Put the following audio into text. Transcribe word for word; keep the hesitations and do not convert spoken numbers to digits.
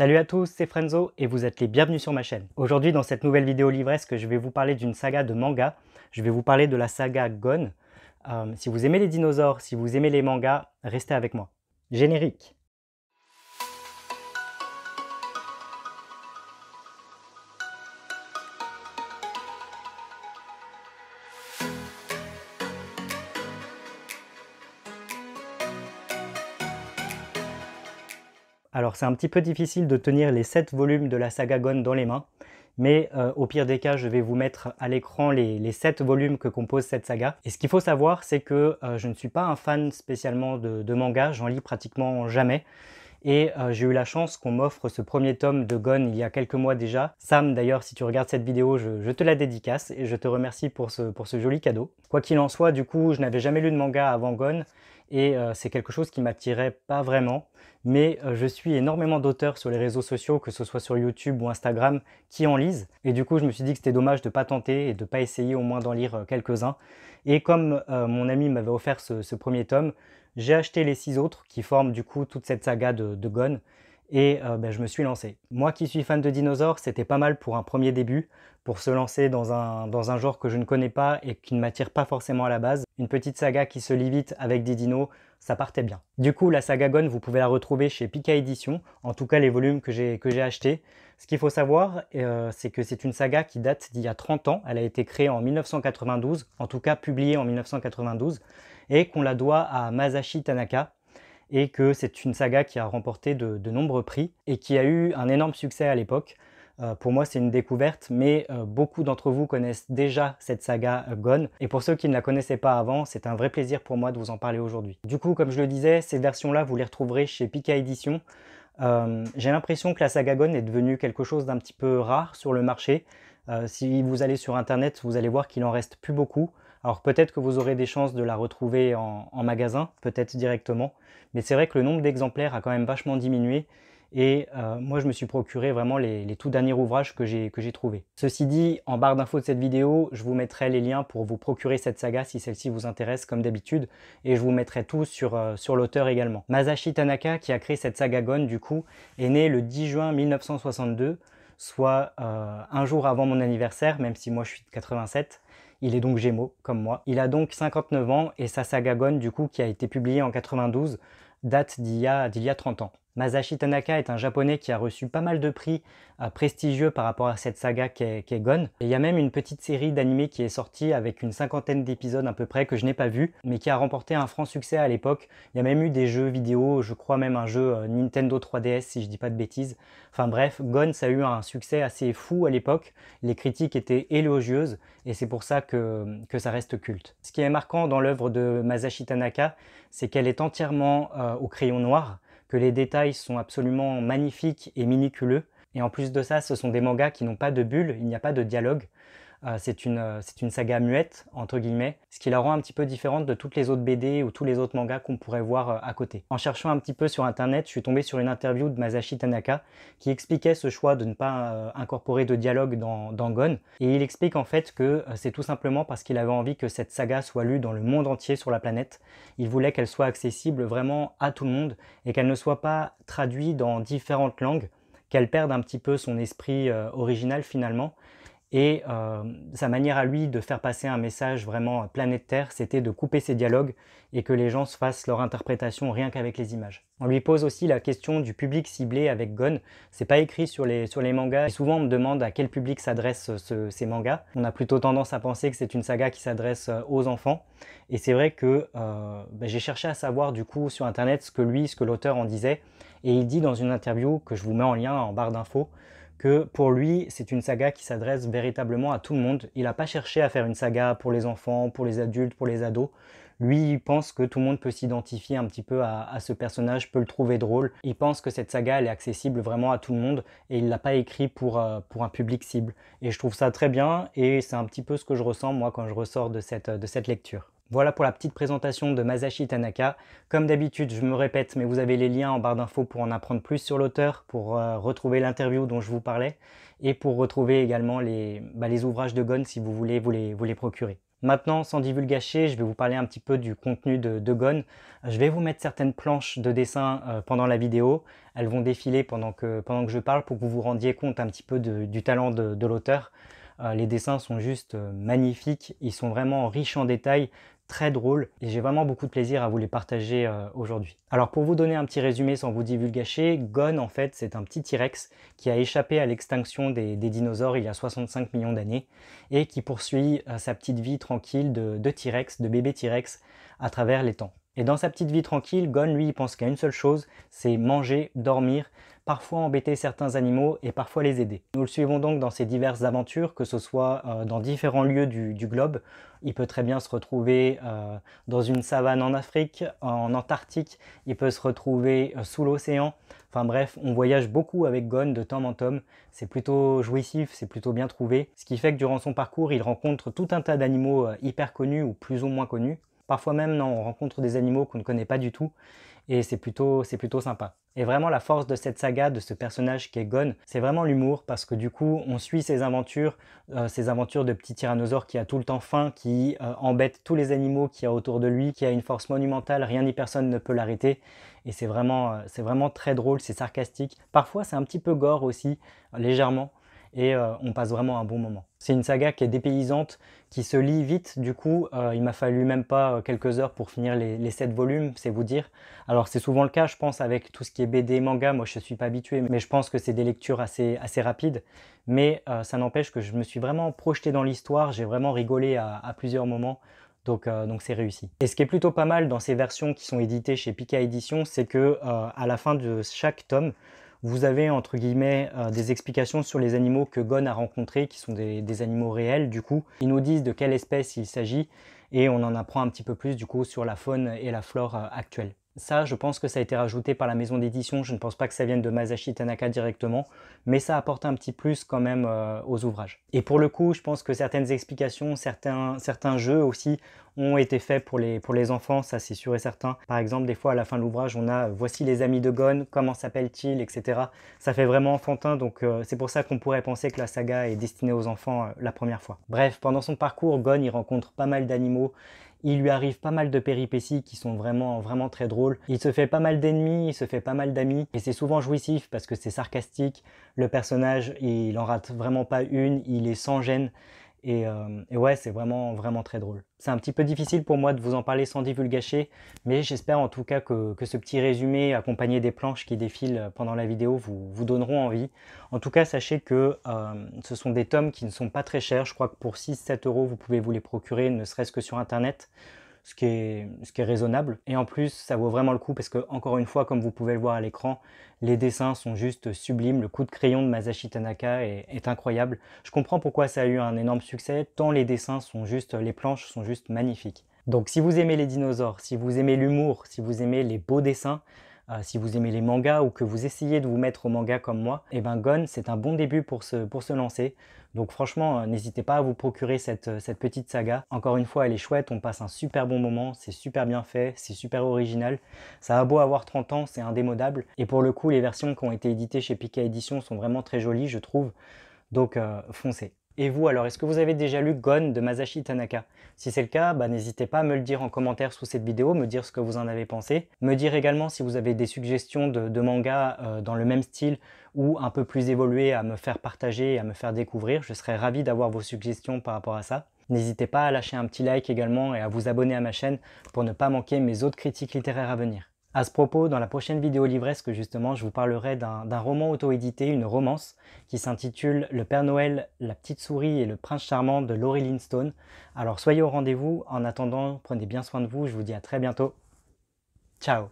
Salut à tous, c'est Franzo et vous êtes les bienvenus sur ma chaîne. Aujourd'hui dans cette nouvelle vidéo livresque, je vais vous parler d'une saga de manga. Je vais vous parler de la saga Gon. Euh, si vous aimez les dinosaures, si vous aimez les mangas, restez avec moi. Générique. Alors c'est un petit peu difficile de tenir les sept volumes de la saga Gon dans les mains, mais euh, au pire des cas, je vais vous mettre à l'écran les, les sept volumes que compose cette saga. Et ce qu'il faut savoir, c'est que euh, je ne suis pas un fan spécialement de, de manga, j'en lis pratiquement jamais. Et euh, j'ai eu la chance qu'on m'offre ce premier tome de Gon il y a quelques mois déjà. Sam, d'ailleurs, si tu regardes cette vidéo, je, je te la dédicace et je te remercie pour ce, pour ce joli cadeau. Quoi qu'il en soit, du coup, je n'avais jamais lu de manga avant Gon et euh, c'est quelque chose qui m'attirait pas vraiment. Mais euh, je suis énormément d'auteurs sur les réseaux sociaux, que ce soit sur YouTube ou Instagram, qui en lisent. Et du coup, je me suis dit que c'était dommage de ne pas tenter et de ne pas essayer au moins d'en lire quelques-uns. Et comme euh, mon ami m'avait offert ce, ce premier tome, j'ai acheté les six autres qui forment du coup toute cette saga de, de Gon et euh, ben, je me suis lancé. Moi qui suis fan de dinosaures, c'était pas mal pour un premier début, pour se lancer dans un, dans un genre que je ne connais pas et qui ne m'attire pas forcément à la base. Une petite saga qui se lit vite avec des dinos, ça partait bien. Du coup, la saga Gon, vous pouvez la retrouver chez Pika Edition, en tout cas les volumes que j'ai que j'ai achetés. Ce qu'il faut savoir, euh, c'est que c'est une saga qui date d'il y a trente ans. Elle a été créée en mille neuf cent quatre-vingt-douze, en tout cas publiée en mille neuf cent quatre-vingt-douze, et qu'on la doit à Masashi Tanaka, et que c'est une saga qui a remporté de, de nombreux prix, et qui a eu un énorme succès à l'époque. Euh, pour moi, c'est une découverte, mais euh, beaucoup d'entre vous connaissent déjà cette saga euh, Gon, et pour ceux qui ne la connaissaient pas avant, c'est un vrai plaisir pour moi de vous en parler aujourd'hui. Du coup, comme je le disais, ces versions-là, vous les retrouverez chez Pika Edition. Euh, j'ai l'impression que la saga Gon est devenue quelque chose d'un petit peu rare sur le marché. Euh, si vous allez sur internet, vous allez voir qu'il n'en reste plus beaucoup. Alors peut-être que vous aurez des chances de la retrouver en, en magasin, peut-être directement, mais c'est vrai que le nombre d'exemplaires a quand même vachement diminué. Et euh, moi, je me suis procuré vraiment les, les tout derniers ouvrages que j'ai que j'ai trouvés. Ceci dit, en barre d'infos de cette vidéo, je vous mettrai les liens pour vous procurer cette saga si celle-ci vous intéresse, comme d'habitude. Et je vous mettrai tout sur, euh, sur l'auteur également. Masashi Tanaka, qui a créé cette saga Gon, du coup, est né le dix juin mille neuf cent soixante-deux, soit euh, un jour avant mon anniversaire, même si moi je suis de quatre-vingt-sept. Il est donc Gémeaux, comme moi. Il a donc cinquante-neuf ans et sa saga Gon, du coup, qui a été publiée en quatre-vingt-douze, date d'il y a, d'il y a trente ans. Masashi Tanaka est un japonais qui a reçu pas mal de prix euh, prestigieux par rapport à cette saga qu'est qu'est Gon. Et il y a même une petite série d'animés qui est sortie avec une cinquantaine d'épisodes à peu près que je n'ai pas vu, mais qui a remporté un franc succès à l'époque. Il y a même eu des jeux vidéo, je crois même un jeu euh, Nintendo trois D S si je dis pas de bêtises. Enfin bref, Gon, ça a eu un succès assez fou à l'époque. Les critiques étaient élogieuses et c'est pour ça que, que ça reste culte. Ce qui est marquant dans l'œuvre de Masashi Tanaka, c'est qu'elle est entièrement euh, au crayon noir, que les détails sont absolument magnifiques et minutieux. Et en plus de ça, ce sont des mangas qui n'ont pas de bulles, il n'y a pas de dialogue. Euh, c'est une, euh, c'est une saga muette, entre guillemets, ce qui la rend un petit peu différente de toutes les autres B D ou tous les autres mangas qu'on pourrait voir euh, à côté. En cherchant un petit peu sur internet, je suis tombé sur une interview de Masashi Tanaka qui expliquait ce choix de ne pas euh, incorporer de dialogue dans, dans Gon. Et il explique en fait que euh, c'est tout simplement parce qu'il avait envie que cette saga soit lue dans le monde entier sur la planète. Il voulait qu'elle soit accessible vraiment à tout le monde et qu'elle ne soit pas traduite dans différentes langues, qu'elle perde un petit peu son esprit euh, original finalement. Et euh, sa manière à lui de faire passer un message vraiment planétaire, c'était de couper ses dialogues et que les gens se fassent leur interprétation rien qu'avec les images. On lui pose aussi la question du public ciblé avec Gon. C'est pas écrit sur les, sur les mangas. Et souvent on me demande à quel public s'adressent ce, ces mangas. On a plutôt tendance à penser que c'est une saga qui s'adresse aux enfants. Et c'est vrai que euh, bah, j'ai cherché à savoir du coup sur internet ce que lui, ce que l'auteur en disait. Et il dit dans une interview, que je vous mets en lien en barre d'infos, que pour lui, c'est une saga qui s'adresse véritablement à tout le monde. Il n'a pas cherché à faire une saga pour les enfants, pour les adultes, pour les ados. Lui, il pense que tout le monde peut s'identifier un petit peu à, à ce personnage, peut le trouver drôle. Il pense que cette saga, elle est accessible vraiment à tout le monde et il ne l'a pas écrit pour, euh, pour un public cible. Et je trouve ça très bien et c'est un petit peu ce que je ressens moi quand je ressors de cette, de cette lecture. Voilà pour la petite présentation de Masashi Tanaka. Comme d'habitude, je me répète, mais vous avez les liens en barre d'infos pour en apprendre plus sur l'auteur, pour euh, retrouver l'interview dont je vous parlais, et pour retrouver également les, bah, les ouvrages de Gon si vous voulez vous les, vous les procurer. Maintenant, sans divulgacher, je vais vous parler un petit peu du contenu de, de Gon. Je vais vous mettre certaines planches de dessin euh, pendant la vidéo. Elles vont défiler pendant que, pendant que je parle pour que vous vous rendiez compte un petit peu de, du talent de, de l'auteur. Euh, les dessins sont juste euh, magnifiques. Ils sont vraiment riches en détails, très drôles. Et j'ai vraiment beaucoup de plaisir à vous les partager euh, aujourd'hui. Alors pour vous donner un petit résumé sans vous divulgacher, Gon, en fait, c'est un petit T-Rex qui a échappé à l'extinction des, des dinosaures il y a soixante-cinq millions d'années et qui poursuit euh, sa petite vie tranquille de, de T-Rex, de bébé T-Rex, à travers les temps. Et dans sa petite vie tranquille, Gon, lui, il pense qu'à une seule chose, c'est manger, dormir, parfois embêter certains animaux et parfois les aider. Nous le suivons donc dans ses diverses aventures, que ce soit euh, dans différents lieux du, du globe. Il peut très bien se retrouver euh, dans une savane en Afrique, en Antarctique, il peut se retrouver euh, sous l'océan. Enfin bref, on voyage beaucoup avec Gon de temps en temps. C'est plutôt jouissif, c'est plutôt bien trouvé. Ce qui fait que durant son parcours, il rencontre tout un tas d'animaux euh, hyper connus ou plus ou moins connus. Parfois même, non, on rencontre des animaux qu'on ne connaît pas du tout et c'est plutôt, c'est plutôt sympa. Et vraiment, la force de cette saga, de ce personnage qui est Gon, c'est vraiment l'humour parce que du coup, on suit ses aventures, euh, ses aventures de petit tyrannosaure qui a tout le temps faim, qui euh, embête tous les animaux qu'il y a autour de lui, qui a une force monumentale, rien ni personne ne peut l'arrêter. Et c'est vraiment, euh, c'est vraiment très drôle, c'est sarcastique. Parfois, c'est un petit peu gore aussi, euh, légèrement. Et euh, on passe vraiment un bon moment. C'est une saga qui est dépaysante, qui se lit vite, du coup euh, il m'a fallu même pas quelques heures pour finir les, les sept volumes, c'est vous dire. Alors c'est souvent le cas je pense avec tout ce qui est B D, manga, moi je suis pas habitué, mais je pense que c'est des lectures assez, assez rapides. Mais euh, ça n'empêche que je me suis vraiment projeté dans l'histoire, j'ai vraiment rigolé à, à plusieurs moments. Donc euh, donc c'est réussi. Et ce qui est plutôt pas mal dans ces versions qui sont éditées chez Pika Edition, c'est que euh, à la fin de chaque tome, vous avez entre guillemets euh, des explications sur les animaux que Gon a rencontrés, qui sont des, des animaux réels du coup. Ils nous disent de quelle espèce il s'agit et on en apprend un petit peu plus du coup sur la faune et la flore euh, actuelle. Ça, je pense que ça a été rajouté par la maison d'édition, je ne pense pas que ça vienne de Masashi Tanaka directement, mais ça apporte un petit plus quand même euh, aux ouvrages. Et pour le coup, je pense que certaines explications, certains, certains jeux aussi ont été faits pour les, pour les enfants, ça c'est sûr et certain. Par exemple, des fois à la fin de l'ouvrage, on a « Voici les amis de Gon, comment s'appellent-ils » et cetera. Ça fait vraiment enfantin, donc euh, c'est pour ça qu'on pourrait penser que la saga est destinée aux enfants euh, la première fois. Bref, pendant son parcours, Gon il rencontre pas mal d'animaux. Il lui arrive pas mal de péripéties qui sont vraiment, vraiment très drôles. Il se fait pas mal d'ennemis, il se fait pas mal d'amis. Et c'est souvent jouissif parce que c'est sarcastique. Le personnage, il en rate vraiment pas une, il est sans gêne. Et, euh, et ouais, c'est vraiment, vraiment très drôle. C'est un petit peu difficile pour moi de vous en parler sans divulgacher, mais j'espère en tout cas que, que ce petit résumé accompagné des planches qui défilent pendant la vidéo vous, vous donneront envie. En tout cas, sachez que euh, ce sont des tomes qui ne sont pas très chers. Je crois que pour six à sept euros, vous pouvez vous les procurer, ne serait-ce que sur Internet, ce qui est, ce qui est raisonnable. Et en plus, ça vaut vraiment le coup parce que, encore une fois, comme vous pouvez le voir à l'écran, les dessins sont juste sublimes, le coup de crayon de Masashi Tanaka est, est incroyable. Je comprends pourquoi ça a eu un énorme succès, tant les dessins sont juste, les planches sont juste magnifiques. Donc si vous aimez les dinosaures, si vous aimez l'humour, si vous aimez les beaux dessins, euh, si vous aimez les mangas ou que vous essayez de vous mettre au manga comme moi, et ben Gon c'est un bon début pour se, pour se lancer. Donc franchement, euh, n'hésitez pas à vous procurer cette, cette petite saga. Encore une fois, elle est chouette, on passe un super bon moment, c'est super bien fait, c'est super original. Ça a beau avoir trente ans, c'est indémodable. Et pour le coup, les versions qui ont été éditées chez Pika Edition sont vraiment très jolies, je trouve. Donc euh, foncez. Et vous, alors, est-ce que vous avez déjà lu Gon de Masashi Tanaka? Si c'est le cas, bah, n'hésitez pas à me le dire en commentaire sous cette vidéo, me dire ce que vous en avez pensé. Me dire également si vous avez des suggestions de, de mangas euh, dans le même style ou un peu plus évolué à me faire partager et à me faire découvrir. Je serais ravi d'avoir vos suggestions par rapport à ça. N'hésitez pas à lâcher un petit like également et à vous abonner à ma chaîne pour ne pas manquer mes autres critiques littéraires à venir. À ce propos, dans la prochaine vidéo livresque, justement, je vous parlerai d'un roman auto-édité, une romance, qui s'intitule « Le Père Noël, la petite souris et le prince charmant » de Lori Lindstone. Alors soyez au rendez-vous, en attendant, prenez bien soin de vous, je vous dis à très bientôt. Ciao!